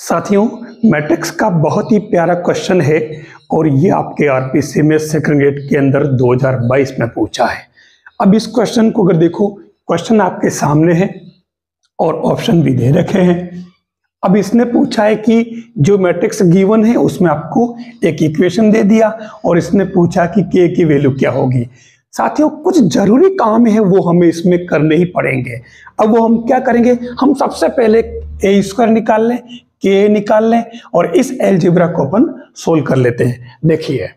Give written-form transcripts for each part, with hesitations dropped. साथियों, मैट्रिक्स का बहुत ही प्यारा क्वेश्चन है और ये आपके आरपीएससी में सेकंड ग्रेड के अंदर 2022 में पूछा है। अब इस क्वेश्चन को अगर देखो, क्वेश्चन आपके सामने है और ऑप्शन भी दे रखे हैं। अब इसने पूछा है कि जो मैट्रिक्स गिवन है उसमें आपको एक इक्वेशन दे दिया और इसने पूछा कि के की वैल्यू क्या होगी। साथियों, कुछ जरूरी काम है वो हमें इसमें करने ही पड़ेंगे। अब वो हम क्या करेंगे, हम सबसे पहले ए स्क्वायर निकाल लें, के निकाल लें और इस एलजेब्रा को अपन सोल्व कर लेते हैं। देखिए,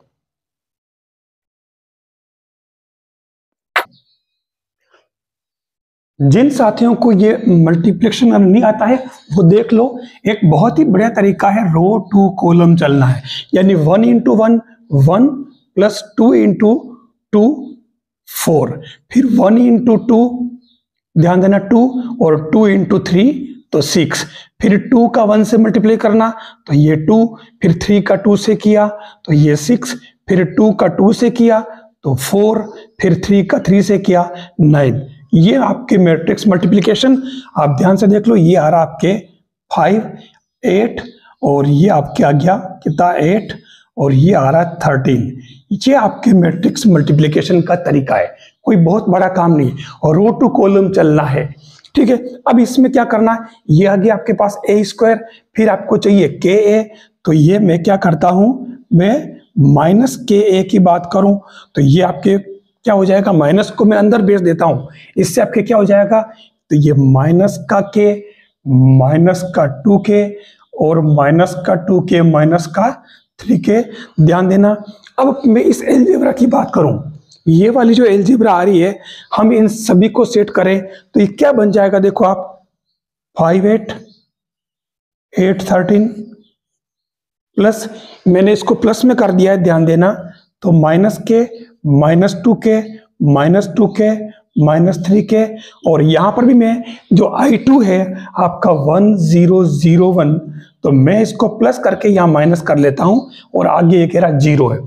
जिन साथियों को ये मल्टीप्लिकेशन नहीं आता है वो देख लो, एक बहुत ही बढ़िया तरीका है रो टू कॉलम चलना है, यानी 1 × 1 1 प्लस 2 × 2 4, फिर 1 × 2 ध्यान देना 2 और 2 × 3 तो 6, फिर 2 का 1 से मल्टीप्लाई करना तो ये 2, फिर 3 का 2 से किया तो ये 6, फिर 2 का 2 से किया तो 4, फिर 3 का 3 से किया 9। ये आपके मैट्रिक्स मल्टीप्लिकेशन आप ध्यान से देख लो, ये आ रहा आपके 5, 8 और ये आपके आ गया कितना 8 और ये आ रहा 13। ये आपके मैट्रिक्स मल्टीप्लिकेशन का तरीका है, कोई बहुत बड़ा काम नहीं और रो टू कॉलम चलना है। ठीक है, अब इसमें क्या करना है, ये आ गया आपके पास ए स्क्वायर, फिर आपको चाहिए के ए, तो ये मैं क्या करता हूं, मैं माइनस के ए की बात करूं तो ये आपके क्या हो जाएगा, माइनस को मैं अंदर भेज देता हूं, इससे आपके क्या हो जाएगा, तो ये माइनस का के, माइनस का 2k और माइनस का 2k माइनस का 3k ध्यान देना। अब मैं इस एलजेब्रा की बात करूं, ये वाली जो एलजेब्रा आ रही है, हम इन सभी को सेट करें तो ये क्या बन जाएगा, देखो आप 5, 8, 8, 13 प्लस, मैंने इसको प्लस में कर दिया है ध्यान देना, तो माइनस के, minus 2k, minus 2k, minus 3k और यहाँ पर भी मैं जो I2 है आपका 1001, तो मैं इसको प्लस करके यहाँ माइनस कर लेता हूँ और आगे ये कह रहा 0 है।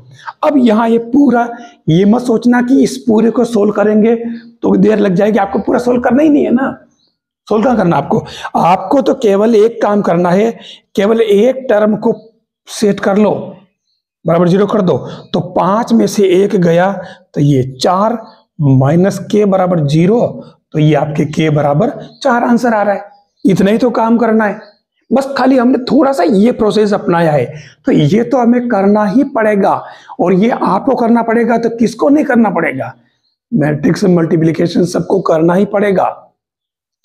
अब यहाँ ये पूरा, ये मत सोचना कि इस पूरे को सोल्व करेंगे तो देर लग जाएगी, आपको पूरा सोल्व करना ही नहीं है ना। सोल्व क्या करना आपको, आपको तो केवल एक काम करना है, केवल एक टर्म को सेट कर लो बराबर 0 कर दो, तो 5 में से 1 गया तो ये 4 माइनस के बराबर 0, तो ये आपके के बराबर 4 आंसर आ रहा है। इतना ही तो काम करना है, बस खाली हमने थोड़ा सा ये प्रोसेस अपनाया है, तो ये तो हमें करना ही पड़ेगा और ये आपको करना पड़ेगा, तो किसको नहीं करना पड़ेगा, मैट्रिक्स मल्टीप्लिकेशन सबको करना ही पड़ेगा,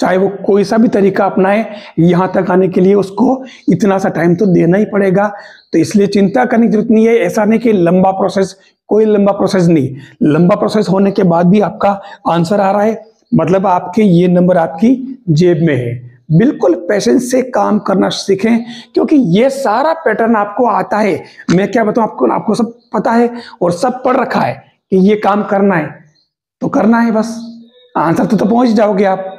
चाहे वो कोई सा भी तरीका अपनाए। यहाँ तक आने के लिए उसको इतना सा टाइम तो देना ही पड़ेगा, तो इसलिए चिंता करने की जरूरत नहीं है। ऐसा नहीं कि लंबा प्रोसेस, कोई लंबा प्रोसेस नहीं, लंबा प्रोसेस होने के बाद भी आपका आंसर आ रहा है, मतलब आपके ये नंबर आपकी जेब में है। बिल्कुल पेशेंस से काम करना सीखें, क्योंकि ये सारा पैटर्न आपको आता है, मैं क्या बताऊँ आपको, आपको सब पता है और सब पढ़ रखा है कि ये काम करना है तो करना है, बस आंसर तो पहुँच जाओगे आप।